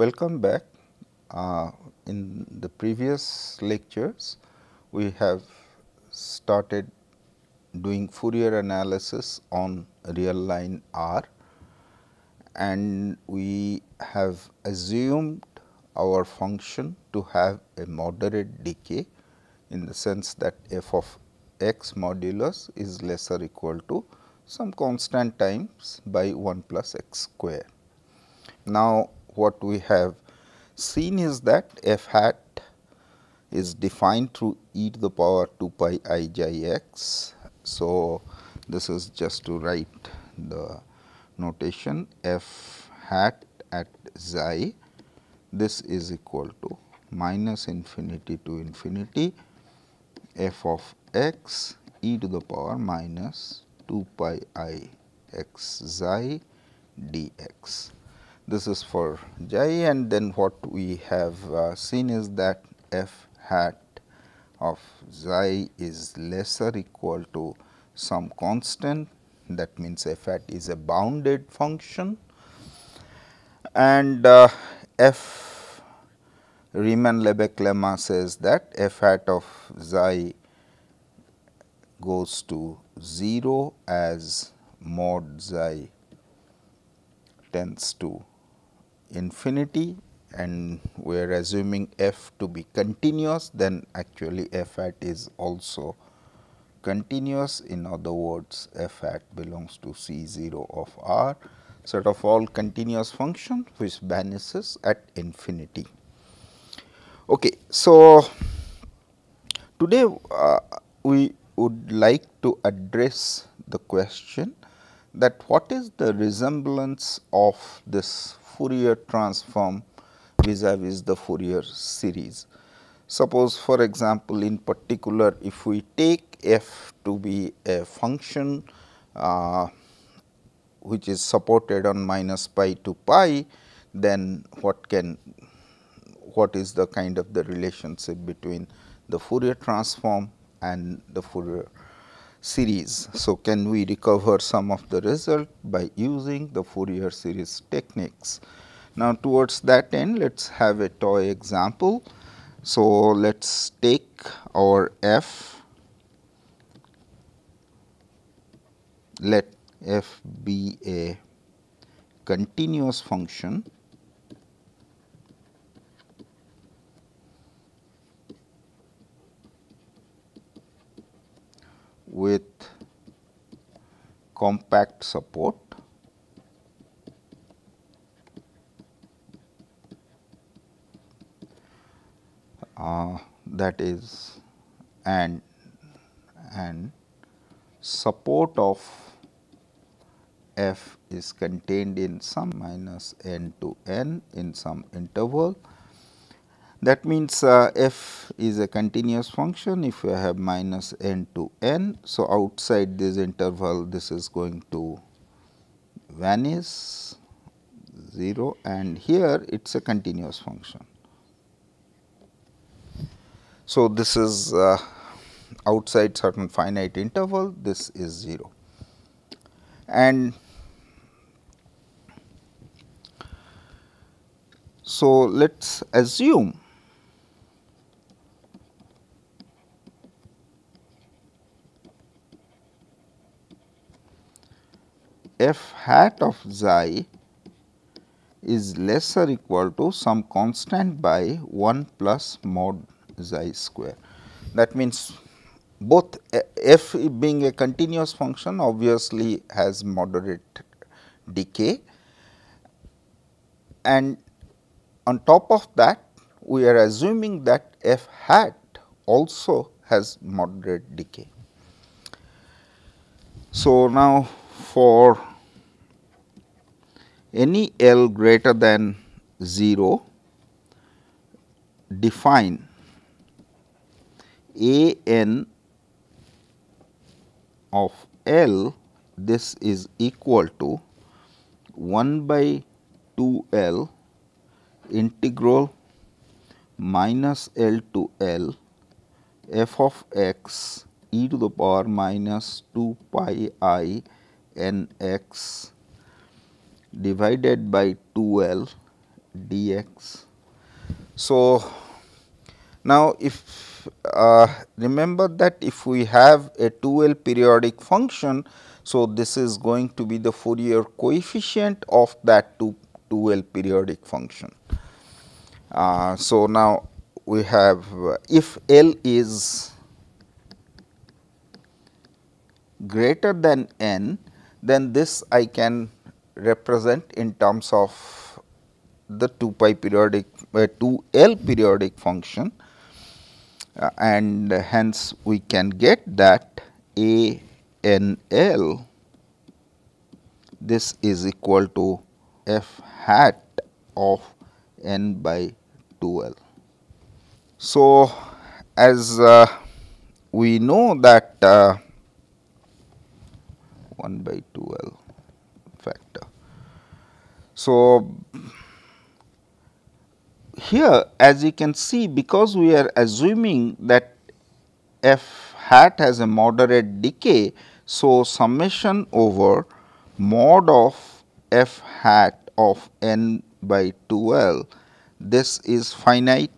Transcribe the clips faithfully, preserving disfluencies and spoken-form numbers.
Welcome back. Uh, in the previous lectures, we have started doing Fourier analysis on real line R, and we have assumed our function to have a moderate decay in the sense that f of x modulus is less or equal to some constant times by one plus x square. Now, what we have seen is that f hat is defined through e to the power two pi ij x. So, this is just to write the notation f hat at xi, this is equal to minus infinity to infinity f of x e to the power minus two pi I x xi dx. This is for xi, and then what we have uh, seen is that f hat of xi is less or equal to some constant, that means f hat is a bounded function, and uh, f Riemann-Lebesgue lemma says that f hat of xi goes to zero as mod xi tends to infinity, and we are assuming f to be continuous, then actually f hat is also continuous. In other words, f hat belongs to C zero of R, set of all continuous function which vanishes at infinity. Okay, so today uh, we would like to address the question that what is the resemblance of this Fourier transform vis-a-vis the Fourier series. Suppose, for example, in particular, if we take f to be a function uh, which is supported on minus pi to pi, then what can what is the kind of the relationship between the Fourier transform and the Fourier series. So, can we recover some of the result by using the Fourier series techniques. Now, towards that end, let us have a toy example. So, let us take our f, let f be a continuous function with compact support, uh, that is and and support of f is contained in some minus n to n in some interval. That means, uh, f is a continuous function if you have minus n to n. So, outside this interval this is going to vanish zero, and here it is a continuous function. So, this is uh, outside certain finite interval, this is zero, and so let us assume f hat of xi is less or equal to some constant by one plus mod xi square. That means, both f being a continuous function obviously has moderate decay, and on top of that we are assuming that f hat also has moderate decay. So, now for any L greater than zero, define a n of L, this is equal to one by two L integral minus L to L f of x e to the power minus two pi I n x divided by two L dx. So now if uh, remember that if we have a two L periodic function, so this is going to be the Fourier coefficient of that two L periodic function. Uh, so now we have, uh, if L is greater than n, then this I can represent in terms of the two pi periodic uh, two L periodic function, uh, and hence we can get that a n l this is equal to f hat of n by two L. So as uh, we know that uh, one by two L factor. So here, as you can see, because we are assuming that f hat has a moderate decay, so summation over mod of f hat of n by two L, this is finite.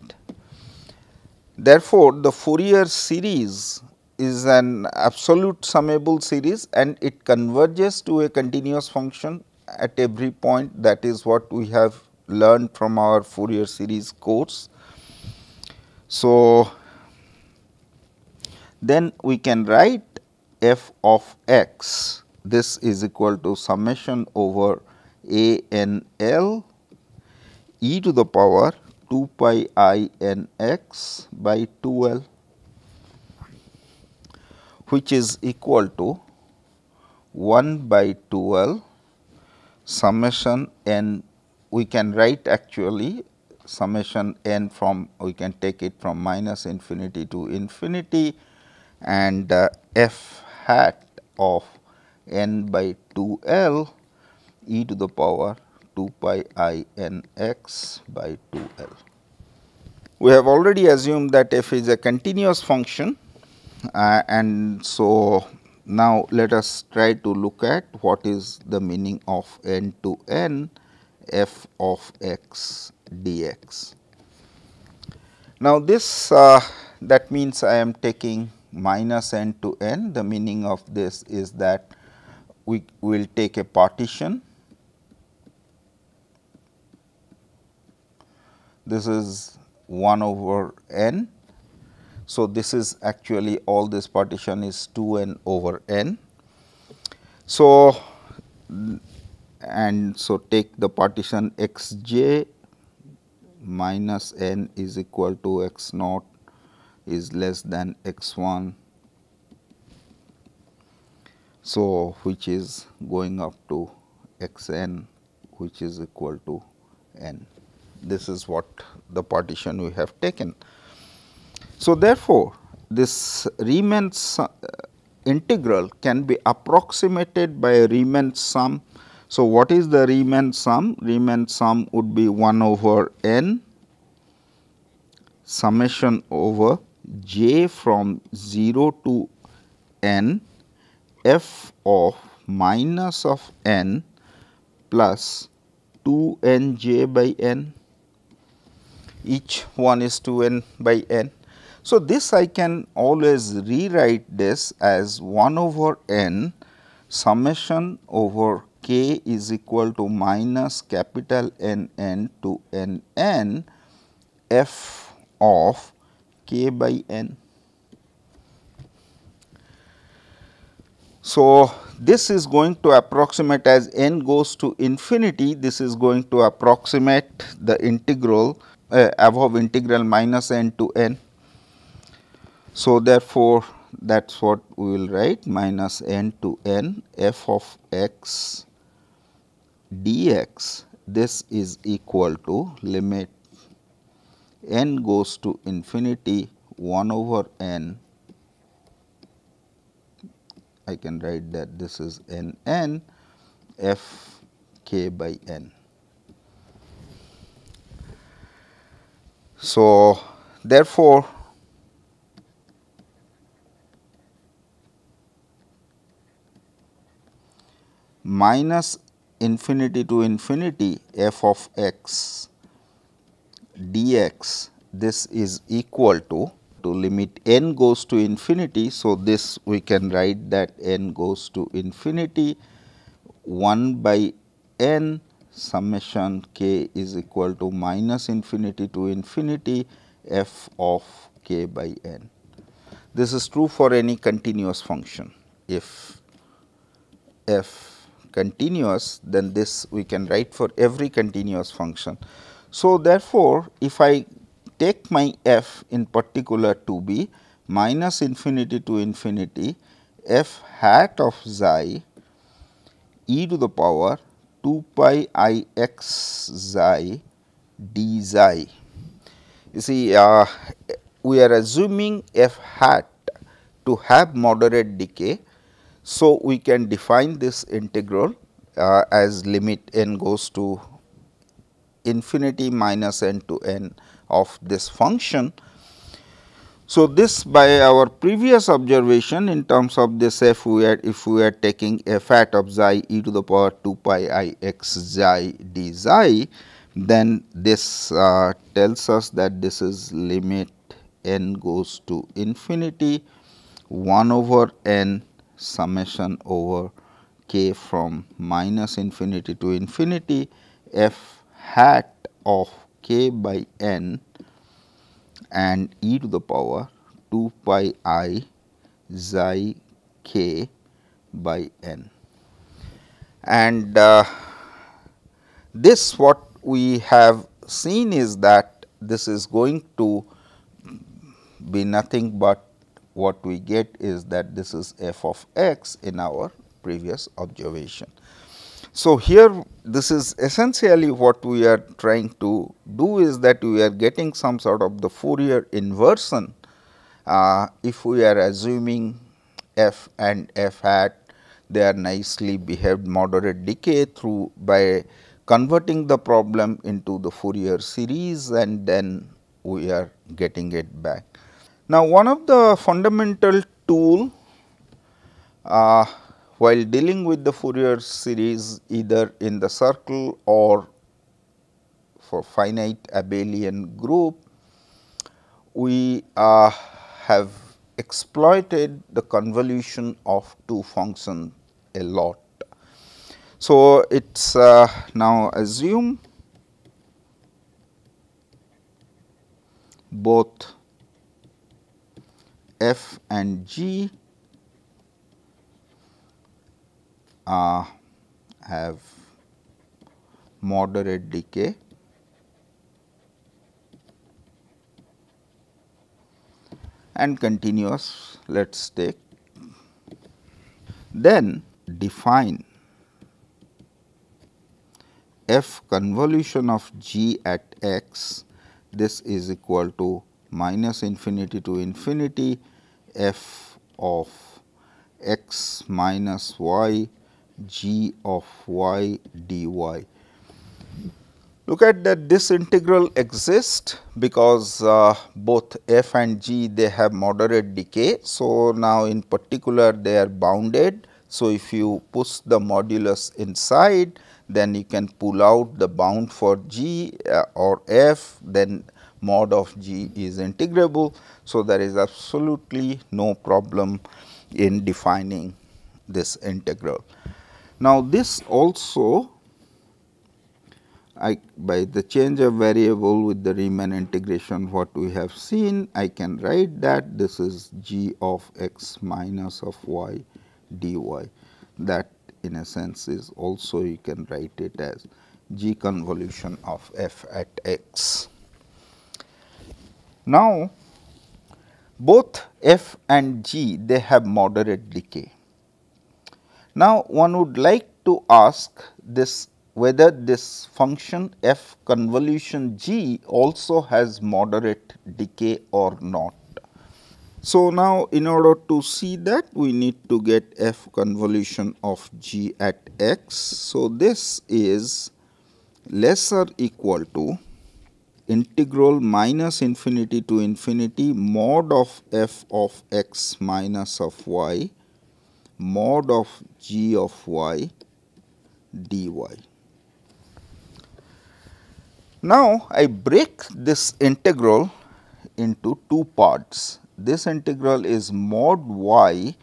Therefore, the Fourier series is an absolute summable series and it converges to a continuous function at every point. That is what we have learned from our Fourier series course. So then we can write f of x, this is equal to summation over a n l e to the power two pi I n x by two L, which is equal to one by two L summation n, we can write actually summation n from, we can take it from minus infinity to infinity, and uh, f hat of n by two L e to the power two pi I n x by two L. We have already assumed that f is a continuous function. Uh, and so now let us try to look at what is the meaning of n to n f of x dx. Now this uh, that means I am taking minus n to n. The meaning of this is that we will take a partition. This is one over n. So this is actually all this partition is two n over n. So and so take the partition xj minus n is equal to x naught is less than x one. So which is going up to xn, which is equal to n. This is what the partition we have taken. So therefore, this Riemann integral can be approximated by a Riemann sum. So what is the Riemann sum? Riemann sum would be one over n summation over j from zero to n f of minus of n plus two n j by n, each one is two n by n. So this I can always rewrite this as one over n summation over k is equal to minus capital N n to n n f of k by n. So this is going to approximate, as n goes to infinity, this is going to approximate the integral uh, above integral minus n to n. So therefore, that is what we will write minus n to n f of x dx, this is equal to limit n goes to infinity one over n, I can write that this is n n f k by n. So therefore, minus infinity to infinity f of x dx, this is equal to, to limit n goes to infinity. So, this we can write that n goes to infinity one by n summation k is equal to minus infinity to infinity f of k by n. This is true for any continuous function. If f continuous, then this we can write for every continuous function. So, therefore, if I take my f in particular to be minus infinity to infinity f hat of xi e to the power two pi I x xi d xi. You see, uh, we are assuming f hat to have moderate decay. So, we can define this integral uh, as limit n goes to infinity minus n to n of this function. So, this by our previous observation in terms of this f, we are if we are taking f hat of xi e to the power two pi I x xi d xi, then this uh, tells us that this is limit n goes to infinity one over n summation over k from minus infinity to infinity f hat of k by n and e to the power two pi I xi k by n. And uh, this what we have seen is that this is going to be nothing but what we get is that this is f of x in our previous observation. So, here this is essentially what we are trying to do is that we are getting some sort of the Fourier inversion uh, if we are assuming f and f hat they are nicely behaved moderate decay through by converting the problem into the Fourier series and then we are getting it back. Now, one of the fundamental tool uh, while dealing with the Fourier series either in the circle or for finite abelian group, we uh, have exploited the convolution of two functions a lot. So, it is uh, now assume both f and g uh, have moderate decay and continuous, let us take. Then define f convolution of g at x, this is equal to minus infinity to infinity f of x minus y g of y dy. Look at that this integral exists because uh, both f and g they have moderate decay. So, now in particular they are bounded. So, if you push the modulus inside then you can pull out the bound for g uh, or f, then mod of g is integrable. So, there is absolutely no problem in defining this integral. Now, this also I by the change of variable with the Riemann integration what we have seen, I can write that this is g of x minus of y dy, that in a sense is also you can write it as g convolution of f at x. Now, both f and g they have moderate decay. Now, one would like to ask this whether this function f convolution g also has moderate decay or not. So, now in order to see that we need to get f convolution of g at x. So, this is lesser equal to integral minus infinity to infinity mod of f of x minus of y mod of g of y dy. Now, I break this integral into two parts. This integral is mod y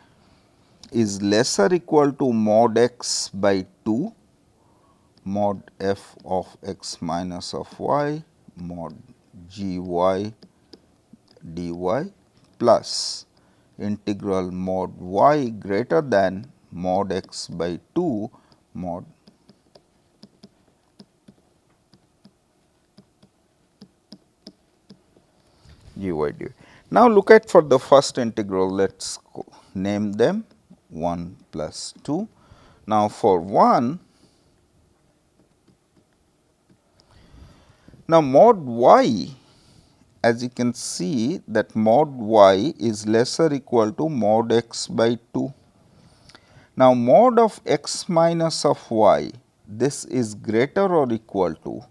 is lesser equal to mod x by two, mod f of x minus of y, mod g y d y plus integral mod y greater than mod x by two mod g y d y. Now, look at for the first integral, let us name them one plus two. Now, for one, now mod y, as you can see that mod y is lesser equal to mod x by two. Now, mod of x minus of y, this is greater or equal to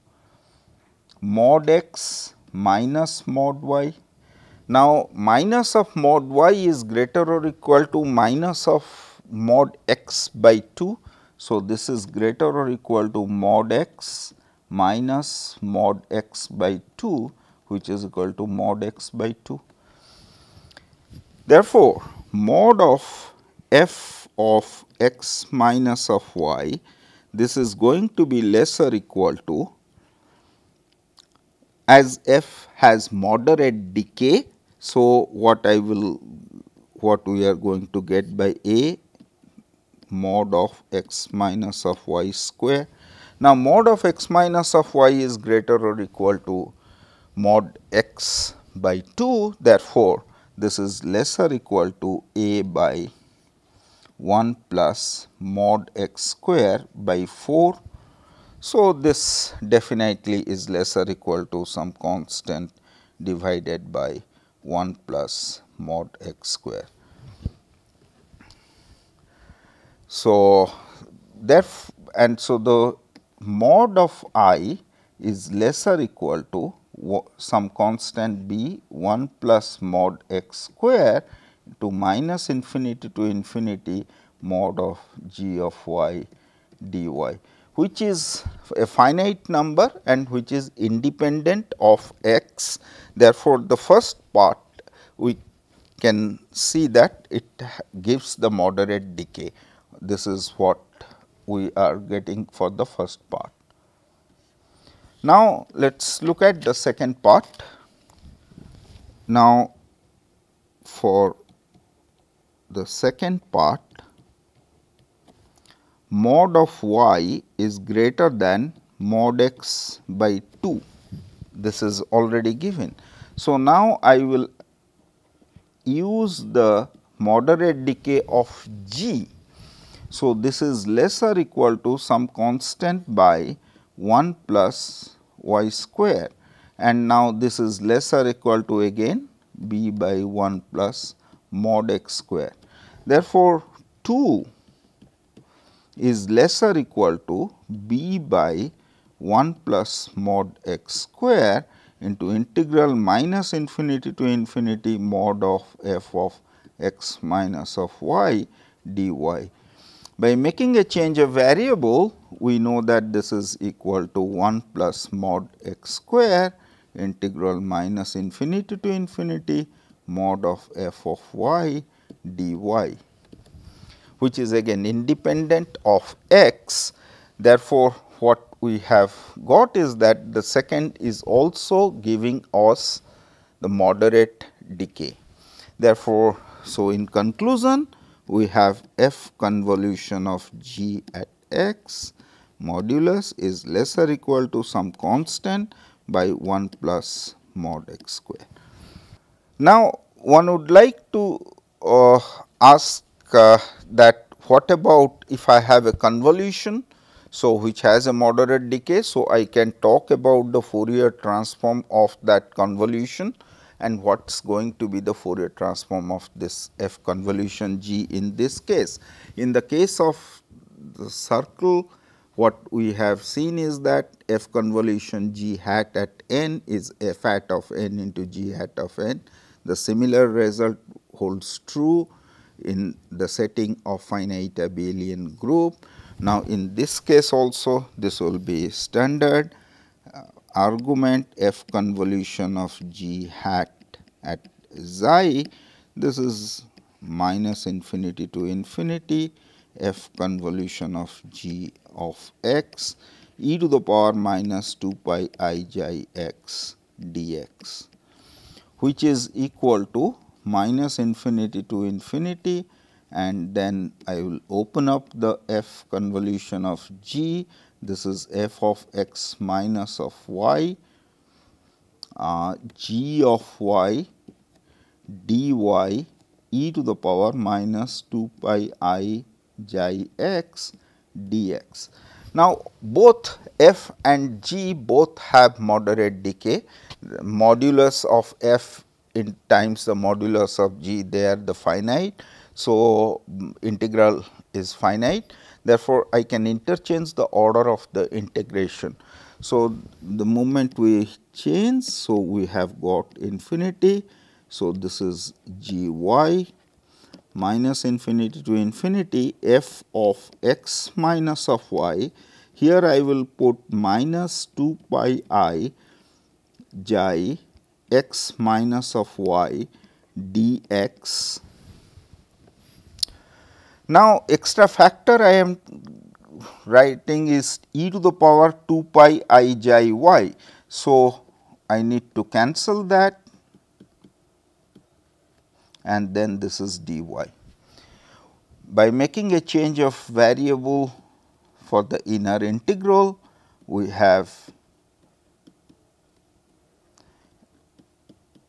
mod x minus mod y. Now, minus of mod y is greater or equal to minus of mod x by two. So, this is greater or equal to mod x minus mod x by two, which is equal to mod x by two. Therefore, mod of f of x minus of y, this is going to be lesser equal to, as f has moderate decay. So, what I will what we are going to get by A mod of x minus of y square. Now, mod of x minus of y is greater or equal to mod x by two. Therefore, this is lesser equal to A by one plus mod x square by four. So, this definitely is lesser equal to some constant divided by one plus mod x square. So, therefore, and so the mod of I is lesser equal to some constant b one plus mod x square to minus infinity to infinity mod of g of y dy, which is a finite number and which is independent of x. Therefore, the first part we can see that it gives the moderate decay. This is what we are getting for the first part. Now, let us look at the second part. Now, for the second part, mod of y is greater than mod x by two. This is already given. So, now I will use the moderate decay of g. So, this is lesser equal to some constant by one plus y square, and now this is lesser equal to again b by one plus mod x square. Therefore, two is lesser equal to b by one plus mod x square into integral minus infinity to infinity mod of f of x minus of y dy. By making a change of variable, we know that this is equal to one plus mod x square integral minus infinity to infinity mod of f of y dy, which is again independent of x. Therefore, what we have got is that the second is also giving us the moderate decay. Therefore, so in conclusion, we have f convolution of g at x modulus is lesser equal to some constant by one plus mod x square. Now, one would like to uh, ask Uh, that what about if I have a convolution, so which has a moderate decay. So, I can talk about the Fourier transform of that convolution and what is going to be the Fourier transform of this f convolution g in this case. In the case of the circle, what we have seen is that f convolution g hat at n is f hat of n into g hat of n. The similar result holds true in the setting of finite abelian group. Now, in this case also, this will be standard uh, argument f convolution of g hat at xi, this is minus infinity to infinity f convolution of g of x e to the power minus two pi I j x dx, which is equal to minus infinity to infinity, and then I will open up the f convolution of g. This is f of x minus of y, uh, g of y dy e to the power minus two pi I j x dx. Now, both f and g both have moderate decay. The modulus of f in times the modulus of g, they are the finite. So, integral is finite. Therefore, I can interchange the order of the integration. So, the moment we change, so we have got infinity. So, this is g y minus infinity to infinity f of x minus of y. Here, I will put minus two pi I j x minus of y dx. Now, extra factor I am writing is e to the power two pi I j y. So, I need to cancel that, and then this is dy. By making a change of variable for the inner integral, we have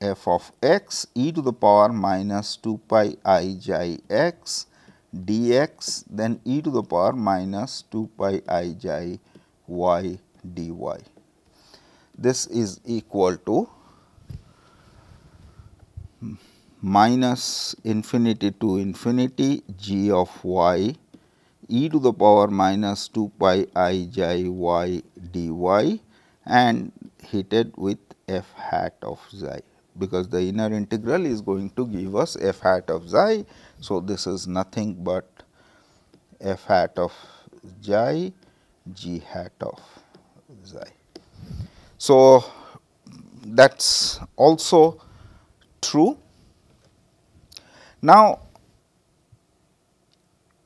f of x e to the power minus two pi I j x dx, then e to the power minus two pi I j y dy. This is equal to minus infinity to infinity g of y e to the power minus two pi I j y dy, and heated with f hat of xi, because the inner integral is going to give us f hat of xi. So, this is nothing but f hat of xi g hat of xi. So, that is also true. Now,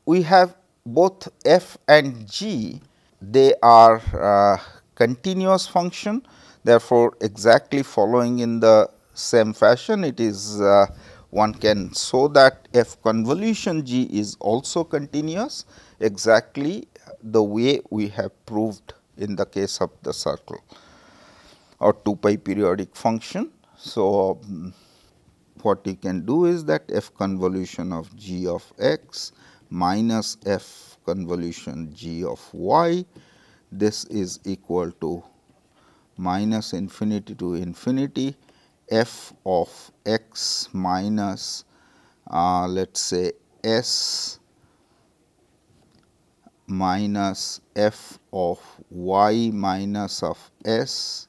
we have both f and g, they are uh, continuous function, therefore, exactly following in the same fashion, it is uh, one can show that f convolution g is also continuous, exactly the way we have proved in the case of the circle or two pi periodic function. So, um, what you can do is that f convolution of g of x minus f convolution g of y, this is equal to minus infinity to infinity f of x minus uh, let us say s minus f of y minus of s,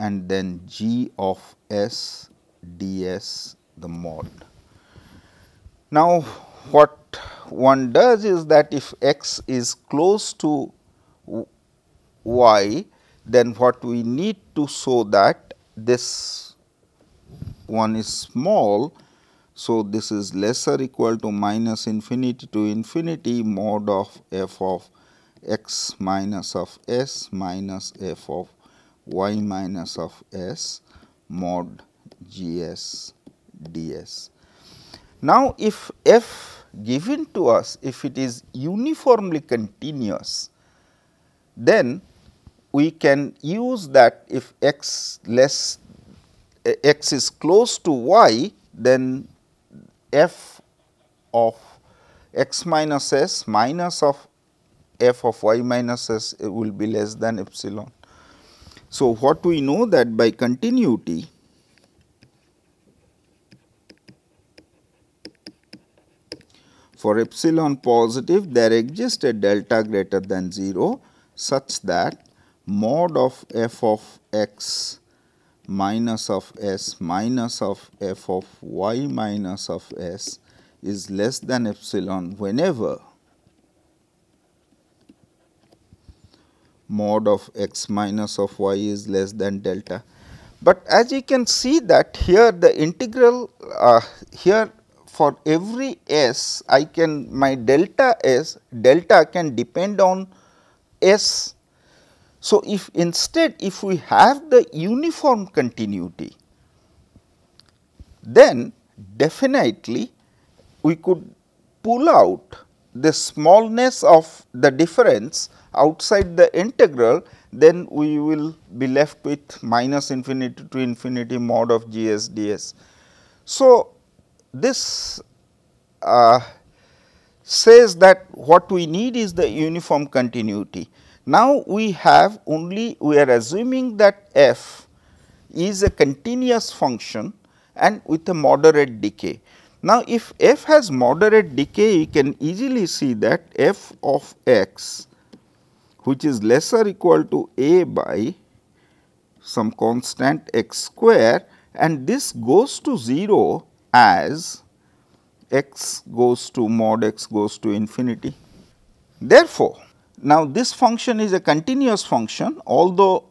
and then g of s ds the mod. Now, what one does is that if x is close to y, then what we need to show that this one is small. So, this is lesser equal to minus infinity to infinity mod of f of x minus of s minus f of y minus of s mod gs ds. Now, if f given to us, if it is uniformly continuous, then we can use that if x less x is close to y, then f of x minus s minus of f of y minus s will be less than epsilon. So, what we know that by continuity, for epsilon positive, there exists a delta greater than zero such that mod of f of x minus of s minus of f of y minus of s is less than epsilon whenever mod of x minus of y is less than delta. But as you can see that here the integral uh, here for every s I can my delta s delta can depend on s. So, if instead if we have the uniform continuity, then definitely we could pull out the smallness of the difference outside the integral, then we will be left with minus infinity to infinity mod of G S d s. So, this uh, says that what we need is the uniform continuity. Now, we have only we are assuming that f is a continuous function and with a moderate decay. Now, if f has moderate decay, you can easily see that f of x, which is lesser or equal to a by some constant x square, and this goes to zero as x goes to mod x goes to infinity. Therefore, now this function is a continuous function, although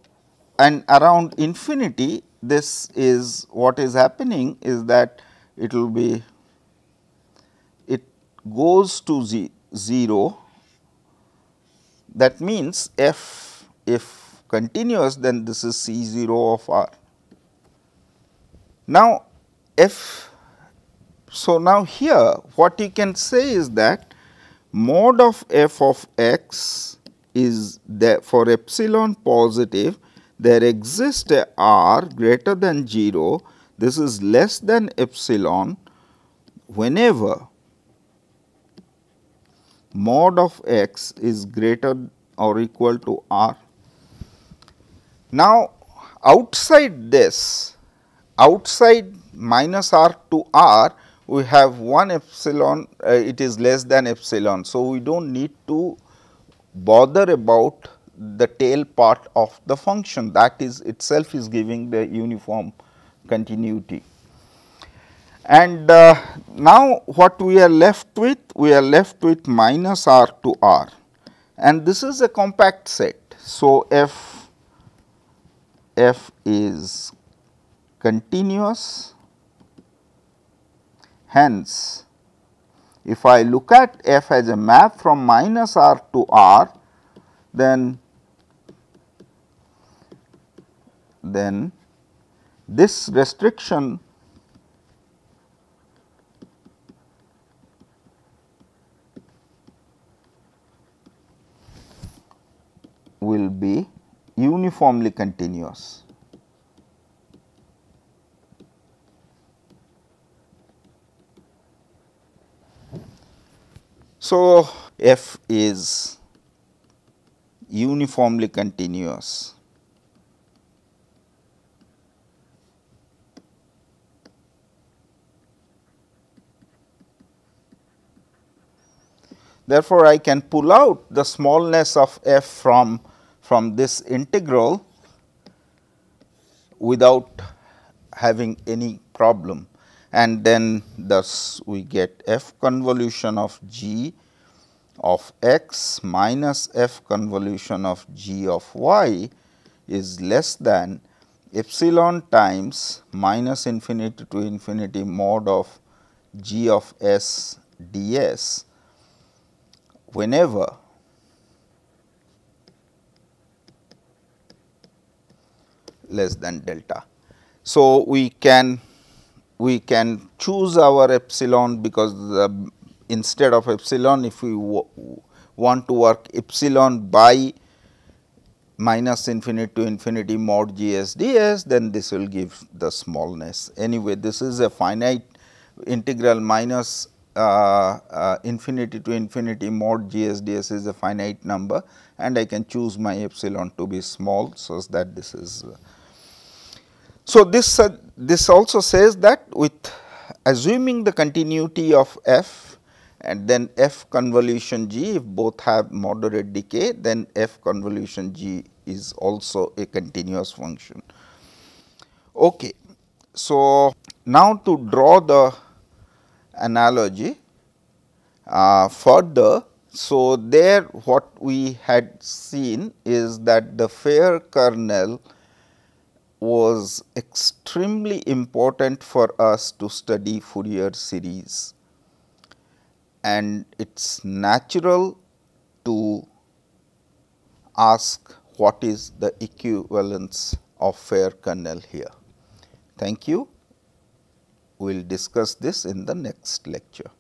and around infinity this is what is happening is that it will be it goes to zero. That means, f if continuous, then this is C zero of R. Now, f so now here what you can say is that mod of f of x is that for epsilon positive there exists a R greater than zero, this is less than epsilon whenever mod of x is greater or equal to R. Now, outside this, outside minus R to R, we have one epsilon, uh, it is less than epsilon. So, we do not need to bother about the tail part of the function, that is itself is giving the uniform continuity. And uh, now, what we are left with? We are left with minus R to R, and this is a compact set. So, f f is continuous. Hence, if I look at f as a map from minus R to R, then then this restriction will be uniformly continuous. So, f is uniformly continuous. Therefore, I can pull out the smallness of f from from this integral without having any problem, and then thus we get f convolution of g of x minus f convolution of g of y is less than epsilon times minus infinity to infinity mod of g of s ds whenever less than delta. So, we can we can choose our epsilon, because the instead of epsilon if we want to work epsilon by minus infinity to infinity mod G S d s, then this will give the smallness. Anyway, this is a finite integral minus uh, uh, infinity to infinity mod G S d s is a finite number, and I can choose my epsilon to be small so that this is. Uh, So, this, uh, this also says that with assuming the continuity of f and then f convolution g, if both have moderate decay, then f convolution g is also a continuous function. Okay. So, now to draw the analogy uh, further, So, there what we had seen is that the Fejér kernel was extremely important for us to study Fourier series, and it is natural to ask what is the equivalence of Fejér kernel here. Thank you. We will discuss this in the next lecture.